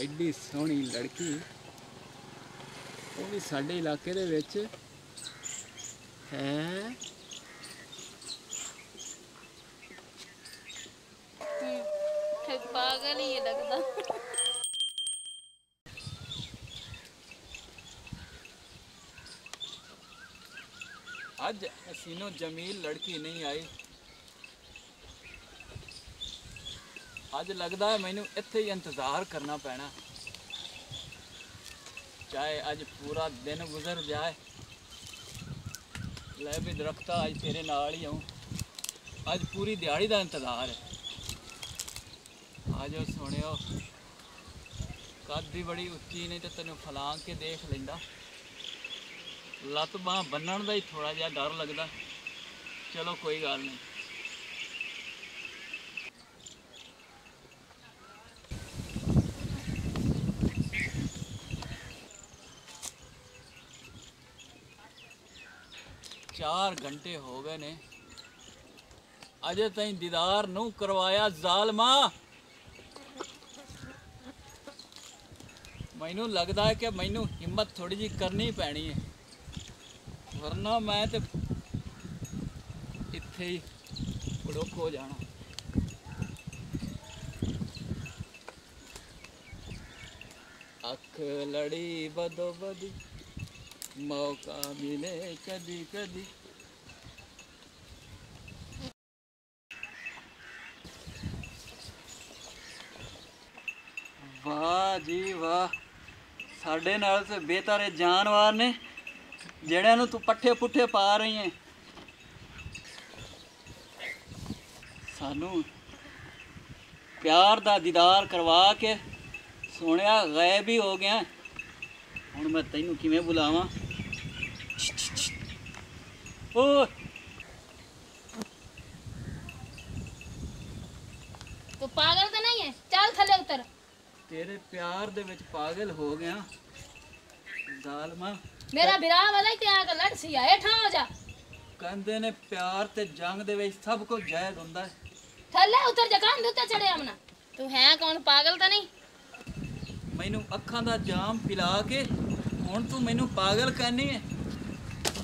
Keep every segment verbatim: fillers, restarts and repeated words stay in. एड्डी सोहनी लड़की वो भी साढ़े इलाके दे विच है। पागल ही लगदा। आज हसीनो जमील लड़की नहीं आई। आज लगता है मैनू इत्थे ही इंतजार करना पैना, चाहे आज पूरा दिन गुजर जाए। लै भी दरख्ता आज तेरे नाल ही आऊँ। आज पूरी दिहाड़ी का इंतजार है। आज सुनियो कद भी बड़ी उच्ची नहीं तो तेन फलांग के देख लेंदा। लत्त बांह बन्नण दा ही थोड़ा जिहा डर लगता। चलो कोई गल नहीं। चार घंटे हो गए ने, अजे ताईं दीदार नूं करवाया। जालमा मैनू लगता है कि मैनू हिम्मत थोड़ी जी करनी पैनी है, वरना मैं तो इत्थे ही बुड़क हो जाना। अख लड़ी बदो बदी मौका मिले कदी कदी। वाह जी वाह, साढ़े नाल से बेहतर जानवर ने जिहड़ियां नूं तू पट्ठे पुट्ठे पा रही है। सानू प्यार दा दीदार करवा के सोहणिया गायब ही हो गया। हुण मैं तैनूं किवें बुलावां? ओ तो पागल तो नहीं है? चल थले उतर। तेरे प्यार दे विच पागल हो गया जालमा। मेरा बिरा वाला ही ते आ गलड़ सी आ। हेठा हो जा। कहंदे ने प्यार ते जंग दे विच सब कुछ जायज हुंदा है। थले उतर जा, कांधे ते चढ़े हमना। तू है कौन? पागल तो नहीं? मैनू अखां दा जाम पिला के हुण तू मैनू पागल कहनी है?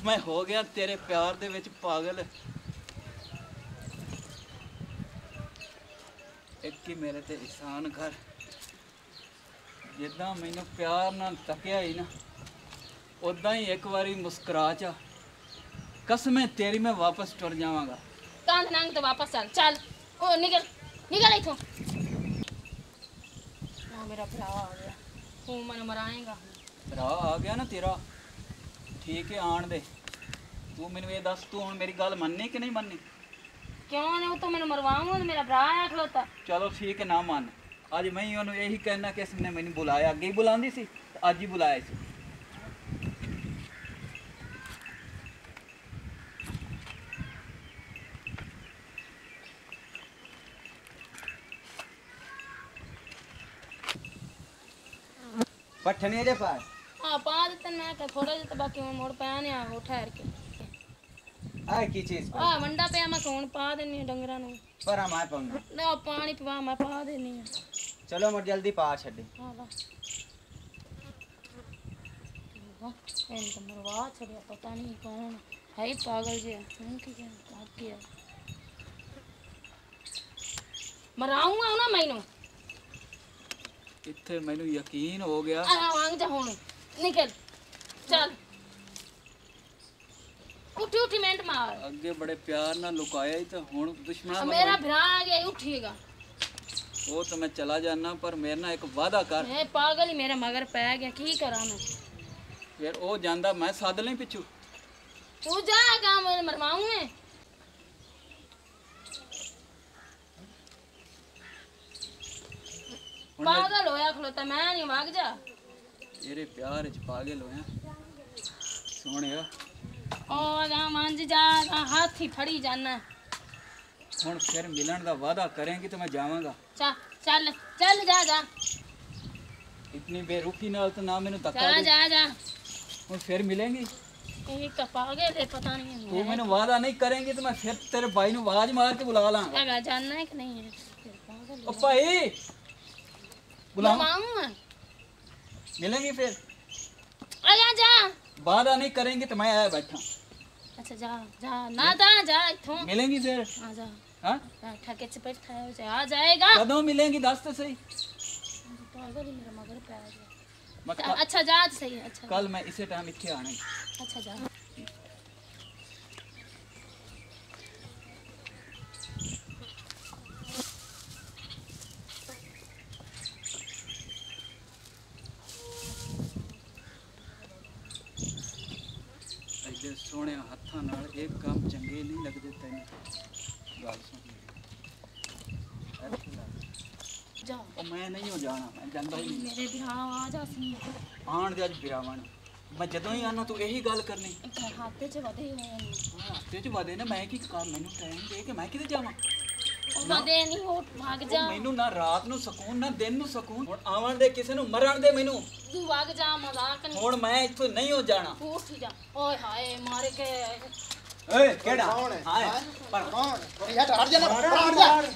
मैं हो गया तेरे प्यार दे विच पागल। एक ही मेरे ते एहसान कर। जिदा मैनू प्यार नाल तकिया ही ना, उदा ही एक बारी मुस्कुरा चा। कसमें तेरी मैं वापस टुर जावांगा। कांध नांग तो वापस चल। चल ओ निकल निकल इथों। मेरा भरा आ गया। तू मन मराएगा। भरा आ गया ना तेरा, ठीक है आन दे। तू मैनू ये दस, तू हुण मेरी गल मन्नी कि नहीं मन्नी? क्यों नहीं, वो तो मैंने मरवाऊंगा। मेरा भरा आ खलोता। चलो ठीक है ना मन। अज मैं ओनू यही कहना कि इसने मैनू बुलाया। अगे ही बुलांदी सी, अज ही बुलाया सी। पठने दे पार। हां पा देते ना के थोड़ा जे, तो बाकी मैं मोड़ पया ने आ ठहर के। आ की चीज पा? हां मंडा पया, मैं कौन पा देनी डंगरा नु। पर मैं पाऊंगा ना पानी पवा, मैं पा देनी। चलो मर जल्दी पा छड़ी। हां वाह एन तो मरवा छड़िया। पता नहीं कौन है, पागल जे नहीं कि भाग गया। मराऊंगा ना मैनू। इत्थे मैनू यकीन हो गया। आवांग जा हुण निकल। चल उठी उठी मेंट मार। अगे बड़े प्यार ना लुकाया ही तो हुण दुश्मना। मेरा भरा आ गया। उठेगा वो तो मैं चला जाना, पर मेरे ना एक वादा कर। मैं पागल ही मेरे मगर पै गया, की करा मैं? फिर ओ जांदा मैं साध ले पिछू। तू जाएगा मैं मरवाऊं मैं। पागल होया खलोता मैं नहीं। भाग जा। तेरे प्यार इच पागल होया सोहणिया। ओ जा मांझ जा, हाथ ही फड़ी जाना। हुण फिर मिलन दा वादा करेंगी तो मैं जावांगा। चल चल चल जा जा। इतनी बेरुखी नाल तो ना मेनू धक्का दे। जा जा। हुण फिर मिलेंगी। ये का पागल है पता नहीं। तू मेनू वादा नहीं करेंगी तो मैं फिर तेरे भाई नु आवाज मार के बुला लांगा। जा जाना है कि नहीं है? ओ भाई बुलाऊं, मिलेंगे फिर। आया जा, बाहर आने करेंगे तो मैं आया बैठा। अच्छा जा जा ना जा जा इथों मिलेंगे फिर। आ जा हां ठके से बैठा हो जा, आ जाएगा कदों मिलेंगे दस तो सही। पागल ही मेरा मगर पे आ गया। अच्छा जा सही। अच्छा कल मैं इसी टाइम इथे आना है। अच्छा जा। सोने हाथा नाल एक काम चंगे नहीं लगदे तैनू। गल सुन जा। ओ मैं नहीं हो जाना, मैं जांदा ही नहीं। मेरे ब्याह आ जा सी आण दे। अज ब्याह वाण मैं जदों ही आना तू यही गल करनी। हाथे च वधे ने, हाथे च वधे ने। मैं की काम मेनू टाइम दे के मैं किते जावां। ओ वधे नहीं हो भाग जा। मेनू ना रात नु सुकून ना दिन नु सुकून। हुण आवण दे किसे नु मरण दे मेनू। तू भाग जा, मजाक नहीं। और मैं इथों नहीं हो जाना। उठ जा। ओए हाय मारे के ए केड़ा। हाय पर कौन? हट हट जा, हट जा।